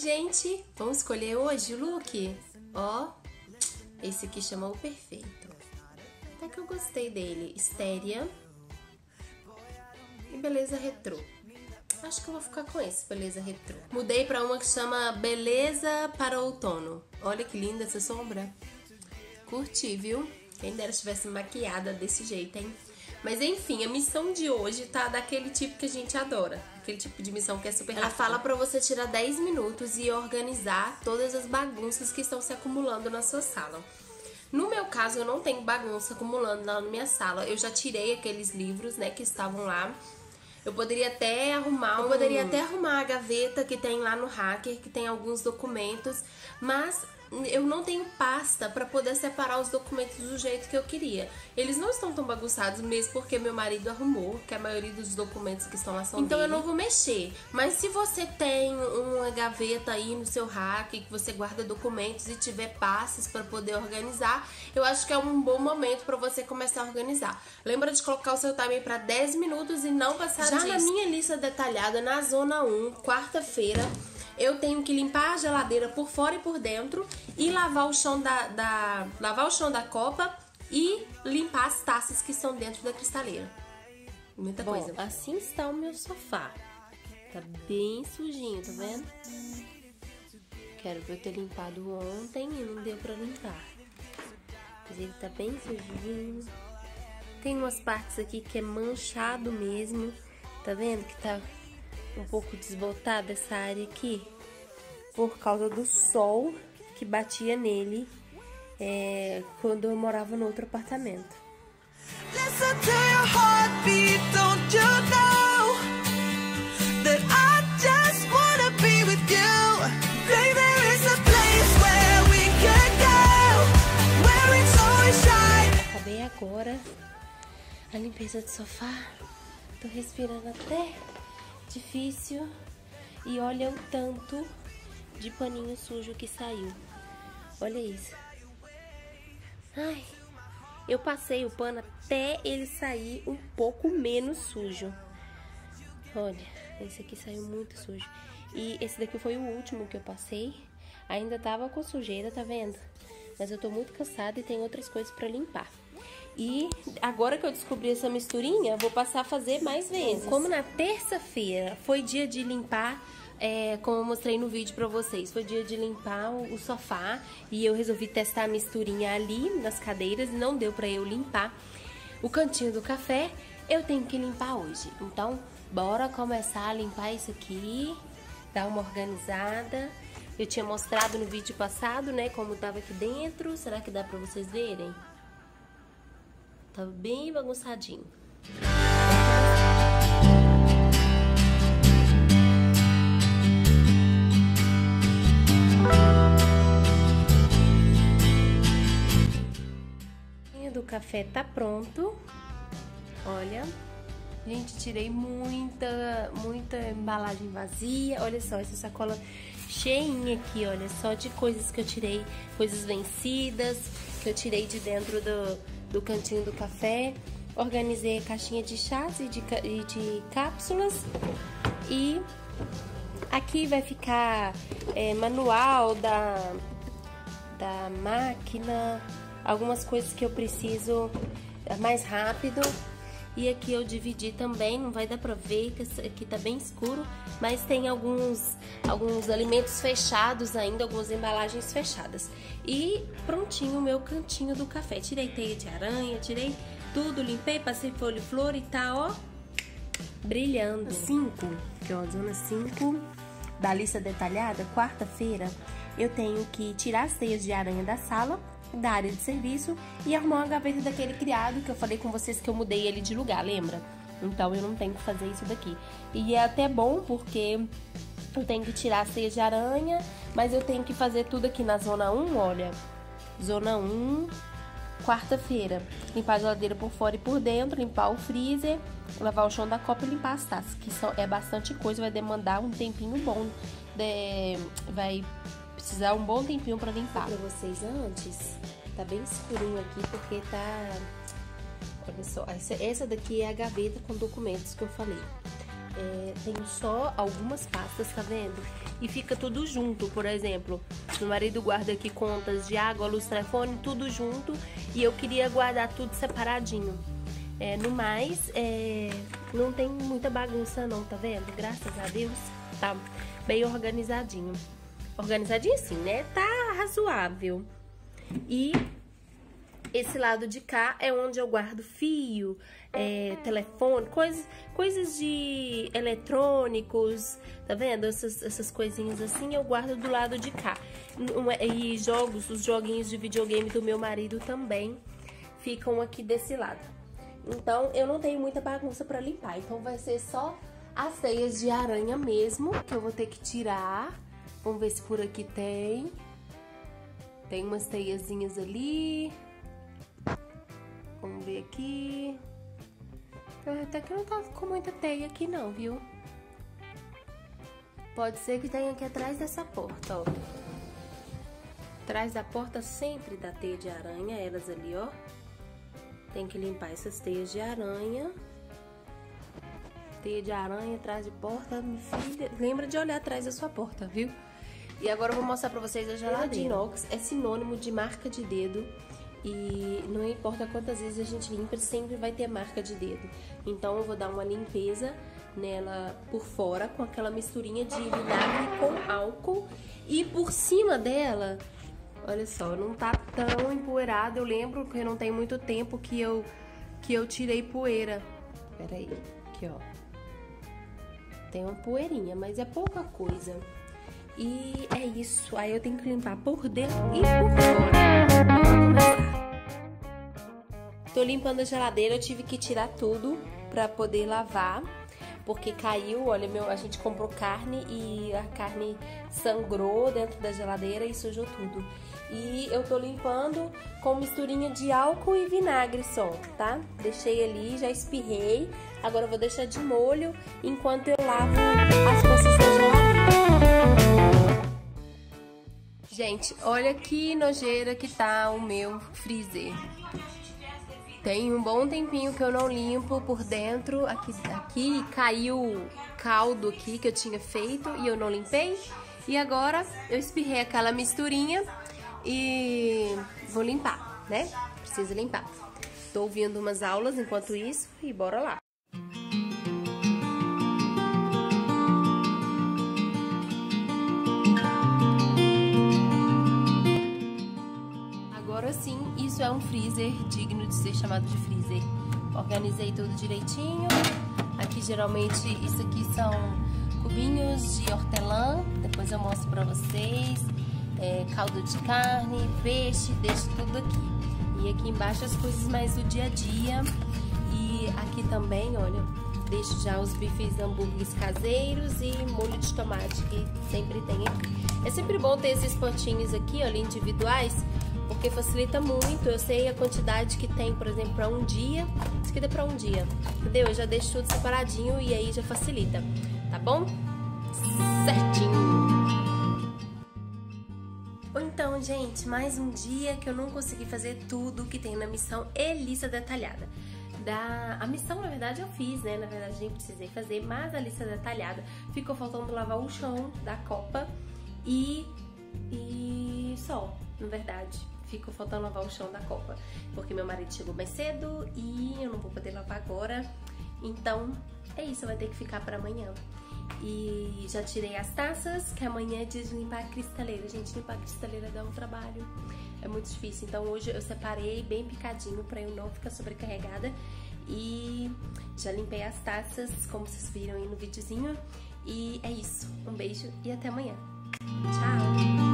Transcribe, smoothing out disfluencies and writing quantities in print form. gente, vamos escolher hoje o look? Ó, esse aqui chama o perfeito. Até que eu gostei dele. Estéria e beleza retrô. Acho que eu vou ficar com esse, beleza retrô. Mudei pra uma que chama beleza para outono. Olha que linda essa sombra. Curti, viu? Quem dera estivesse maquiada desse jeito, hein? Mas enfim, a missão de hoje tá daquele tipo que a gente adora. Aquele tipo de missão que é super rápida. Ela fala pra você tirar 10 minutos e organizar todas as bagunças que estão se acumulando na sua sala. No meu caso, eu não tenho bagunça acumulando lá na minha sala. Eu já tirei aqueles livros, né, que estavam lá. Eu poderia até arrumar a gaveta que tem lá no Hacker, que tem alguns documentos, mas eu não tenho pasta pra poder separar os documentos do jeito que eu queria. Eles não estão tão bagunçados mesmo porque meu marido arrumou, que a maioria dos documentos que estão lá são dele. Então eu não vou mexer. Mas se você tem uma gaveta aí no seu Hacker, que você guarda documentos e tiver pastas pra poder organizar, eu acho que é um bom momento pra você começar a organizar. Lembra de colocar o seu timer pra 10 minutos e não passar disso. Já na minha lista detalhada, na zona 1, quarta-feira, eu tenho que limpar a geladeira por fora e por dentro e lavar o chão da copa e limpar as taças que estão dentro da cristaleira. Muita coisa. Assim está o meu sofá. Tá bem sujinho, tá vendo? Quero ver eu ter limpado ontem e não deu pra limpar. Mas ele tá bem sujinho. Tem umas partes aqui que é manchado mesmo. Tá vendo que tá um pouco desbotada essa área aqui por causa do sol que batia nele quando eu morava no outro apartamento. Acabei agora a limpeza do sofá. Tô respirando até difícil, e olha o tanto de paninho sujo que saiu. Olha isso. Ai, eu passei o pano até ele sair um pouco menos sujo. Olha, esse aqui saiu muito sujo. E esse daqui foi o último que eu passei. Ainda tava com sujeira, tá vendo? Mas eu tô muito cansada e tem outras coisas pra limpar. E agora que eu descobri essa misturinha, vou passar a fazer mais vezes. Como na terça-feira foi dia de limpar, como eu mostrei no vídeo pra vocês, foi dia de limpar o sofá. E eu resolvi testar a misturinha ali nas cadeiras, não deu pra eu limpar o cantinho do café. Eu tenho que limpar hoje. Então, bora começar a limpar isso aqui, dar uma organizada. Eu tinha mostrado no vídeo passado, né, como tava aqui dentro. Será que dá pra vocês verem? Tá bem bagunçadinho. O café tá pronto. Olha, gente, tirei muita embalagem vazia. Olha só, essa sacola cheinha aqui, olha só, de coisas que eu tirei, coisas vencidas que eu tirei de dentro do cantinho do café. Organizei a caixinha de chás e de cápsulas. E aqui vai ficar manual da máquina, algumas coisas que eu preciso mais rápido. E aqui eu dividi também, não vai dar pra ver, que aqui tá bem escuro, mas tem alguns alimentos fechados ainda, algumas embalagens fechadas. E prontinho o meu cantinho do café. Tirei teia de aranha, tirei tudo, limpei, passei folha-flor e tá, ó, brilhando. 5, que é a zona 5 da lista detalhada, quarta-feira, eu tenho que tirar as teias de aranha da sala, da área de serviço, e arrumar a gaveta daquele criado que eu falei com vocês que eu mudei ele de lugar, lembra? Então eu não tenho que fazer isso daqui. E é até bom porque eu tenho que tirar a teia de aranha, mas eu tenho que fazer tudo aqui na zona 1, olha. Zona 1, quarta-feira. Limpar a geladeira por fora e por dentro, limpar o freezer, lavar o chão da copa e limpar as taças, que é bastante coisa, vai demandar um tempinho bom. Vai precisar um bom tempinho pra limpar. Pra vocês antes, tá bem escurinho aqui porque tá... Olha só, essa daqui é a gaveta com documentos que eu falei. tenho só algumas pastas, tá vendo? E fica tudo junto, por exemplo, meu marido guarda aqui contas de água, luz, telefone, tudo junto, e eu queria guardar tudo separadinho. No mais, não tem muita bagunça não, tá vendo? Graças a Deus, tá bem organizadinho. Organizadinho sim, né? Tá razoável. E esse lado de cá é onde eu guardo fio, telefone, coisas de eletrônicos, tá vendo? Essas coisinhas assim eu guardo do lado de cá. E os joguinhos de videogame do meu marido também ficam aqui desse lado. Então, eu não tenho muita bagunça pra limpar. Então, vai ser só as teias de aranha mesmo, que eu vou ter que tirar. Vamos ver se por aqui tem. Tem umas teiazinhas ali. Vamos ver aqui. Até que não tá com muita teia aqui não, viu? Pode ser que tenha aqui atrás dessa porta, ó. Atrás da porta sempre dá teia de aranha, elas ali, ó. Tem que limpar essas teias de aranha. Teia de aranha atrás de porta. Lembra de olhar atrás da sua porta, viu? E agora eu vou mostrar pra vocês a geladeira. A geladeira de inox é sinônimo de marca de dedo. E não importa quantas vezes a gente limpa, sempre vai ter marca de dedo. Então eu vou dar uma limpeza nela por fora com aquela misturinha de vinagre com álcool. E por cima dela... Olha só, não tá tão empoeirado. Eu lembro que não tem muito tempo que eu tirei poeira. Pera aí, aqui ó. Tem uma poeirinha, mas é pouca coisa. E é isso. Aí eu tenho que limpar por dentro e por fora. Tô limpando a geladeira, eu tive que tirar tudo pra poder lavar. Porque caiu, olha, a gente comprou carne e a carne sangrou dentro da geladeira e sujou tudo. E eu tô limpando com misturinha de álcool e vinagre só, tá? Deixei ali, já espirrei. Agora eu vou deixar de molho enquanto eu lavo as coisas da geladeira. Gente, olha que nojeira que tá o meu freezer. Tem um bom tempinho que eu não limpo por dentro, aqui caiu caldo aqui que eu tinha feito e eu não limpei. E agora eu espirrei aquela misturinha e vou limpar, né? Preciso limpar. Tô ouvindo umas aulas enquanto isso e bora lá. Agora sim, isso é um freezer digno de ser chamado de freezer. Organizei tudo direitinho. Aqui geralmente, isso aqui são cubinhos de hortelã. Depois eu mostro pra vocês. Caldo de carne, peixe, deixo tudo aqui. E aqui embaixo as coisas mais do dia a dia. E aqui também, olha, deixo já os bifes, hambúrgueres caseiros e molho de tomate que sempre tem aqui. É sempre bom ter esses potinhos aqui, olha, individuais. Porque facilita muito, eu sei a quantidade que tem, por exemplo, para um dia. Isso aqui dá para um dia, entendeu? Eu já deixo tudo separadinho e aí já facilita, tá bom? Certinho! Então, gente, mais um dia que eu não consegui fazer tudo que tem na missão e lista detalhada. A missão, na verdade, eu fiz, né? Na verdade, nem precisei fazer, mas a lista detalhada ficou faltando lavar o chão da copa e só, na verdade. Ficou faltando lavar o chão da copa, porque meu marido chegou mais cedo e eu não vou poder lavar agora. Então, é isso, vai ter que ficar pra amanhã. E já tirei as taças, que amanhã é dia de limpar a cristaleira. Gente, limpar a cristaleira dá um trabalho, é muito difícil. Então hoje eu separei bem picadinho pra eu não ficar sobrecarregada. E já limpei as taças, como vocês viram aí no videozinho. E é isso, um beijo e até amanhã. Tchau!